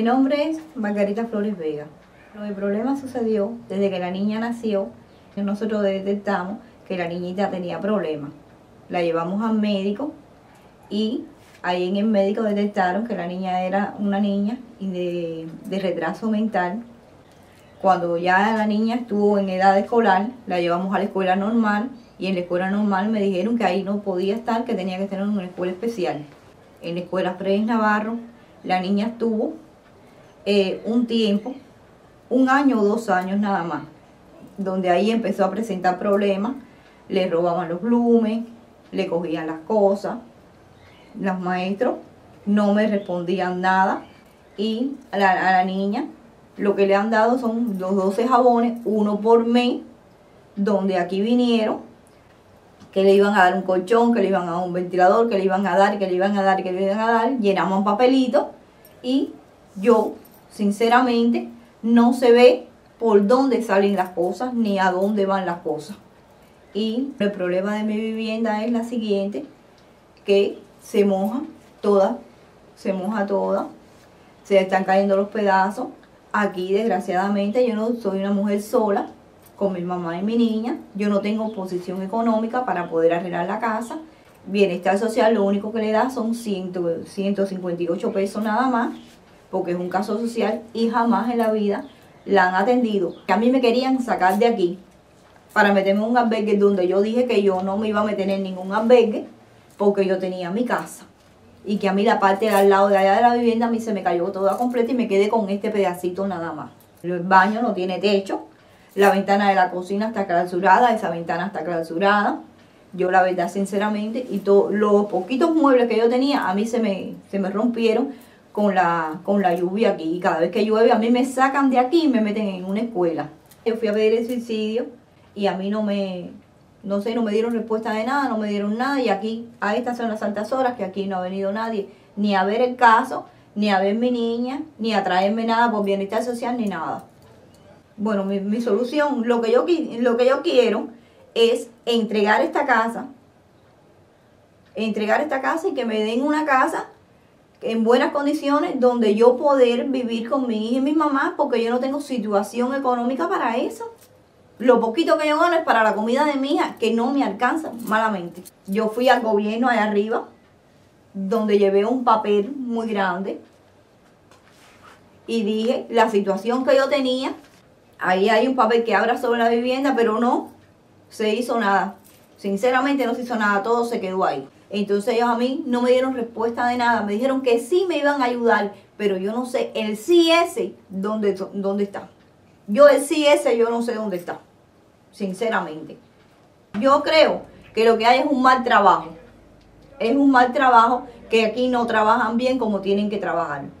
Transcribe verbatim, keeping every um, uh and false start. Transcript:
Mi nombre es Margarita Flores Vega. El problema sucedió desde que la niña nació. Nosotros detectamos que la niñita tenía problemas. La llevamos al médico y ahí en el médico detectaron que la niña era una niña de, de retraso mental. Cuando ya la niña estuvo en edad escolar, la llevamos a la escuela normal y en la escuela normal me dijeron que ahí no podía estar, que tenía que estar en una escuela especial. En la escuela Pre-Navarro la niña estuvo Eh, un tiempo, un año o dos años nada más, donde ahí empezó a presentar problemas, le robaban los plumes, le cogían las cosas, los maestros no me respondían nada y a la, a la niña lo que le han dado son los doce jabones, uno por mes, donde aquí vinieron, que le iban a dar un colchón, que le iban a dar un ventilador, que le iban a dar, que le iban a dar, que le iban a dar, llenamos un papelito y yo sinceramente no se ve por dónde salen las cosas ni a dónde van las cosas. Y el problema de mi vivienda es la siguiente, que se moja toda, se moja toda, se están cayendo los pedazos. Aquí desgraciadamente yo no soy una mujer sola, con mi mamá y mi niña, yo no tengo posición económica para poder arreglar la casa. Bienestar social lo único que le da son ciento cincuenta y ocho pesos nada más, porque es un caso social y jamás en la vida la han atendido. Que a mí me querían sacar de aquí para meterme en un albergue, donde yo dije que yo no me iba a meter en ningún albergue porque yo tenía mi casa. Y que a mí la parte de al lado de allá de la vivienda a mí se me cayó toda completa y me quedé con este pedacito nada más. El baño no tiene techo, la ventana de la cocina está clausurada, esa ventana está clausurada. Yo la verdad sinceramente, y todo, los poquitos muebles que yo tenía a mí se me, se me rompieron con la, con la lluvia aquí, y cada vez que llueve a mí me sacan de aquí y me meten en una escuela. Yo fui a pedir el suicidio y a mí no me, no sé, no me dieron respuesta de nada, no me dieron nada, y aquí, a estas son las altas horas que aquí no ha venido nadie, ni a ver el caso, ni a ver mi niña, ni a traerme nada por bienestar social, ni nada. Bueno, mi, mi solución, lo que yo, lo que yo quiero es entregar esta casa, entregar esta casa y que me den una casa en buenas condiciones, donde yo poder vivir con mi hija y mi mamá, porque yo no tengo situación económica para eso. Lo poquito que yo gano es para la comida de mi hija, que no me alcanza malamente. Yo fui al gobierno allá arriba, donde llevé un papel muy grande y dije la situación que yo tenía. Ahí hay un papel que habla sobre la vivienda, pero no se hizo nada. Sinceramente no se hizo nada, todo se quedó ahí. Entonces ellos a mí no me dieron respuesta de nada, me dijeron que sí me iban a ayudar, pero yo no sé, el sí ese, ¿dónde, dónde está? Yo el sí ese, yo no sé dónde está, sinceramente. Yo creo que lo que hay es un mal trabajo, es un mal trabajo, que aquí no trabajan bien como tienen que trabajar.